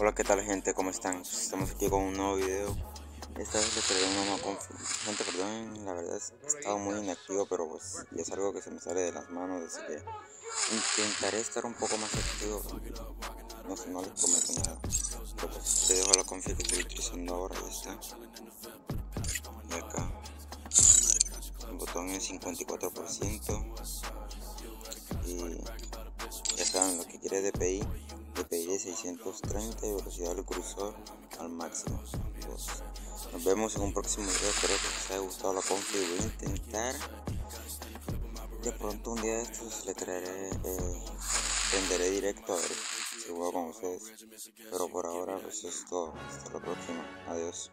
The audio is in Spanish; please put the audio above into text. Hola, ¿qué tal, gente? ¿Cómo están? Estamos aquí con un nuevo video. Esta vez les traigo una nueva conferencia. Gente, perdón, la verdad he estado muy inactivo, pero pues ya es algo que se me sale de las manos, así que intentaré estar un poco más activo. No sé, no les prometo nada, pero pues te dejo la confía que estoy utilizando ahora. Ya está. Y acá el botón es 54% y ya saben lo que quiere DPI de 630 y velocidad del cursor al máximo. Pues, nos vemos en un próximo video. Espero que les haya gustado la config. Voy a intentar de pronto un día de estos le traeré, venderé directo a ver si juego con ustedes, pero por ahora pues es todo. Hasta la próxima, adiós.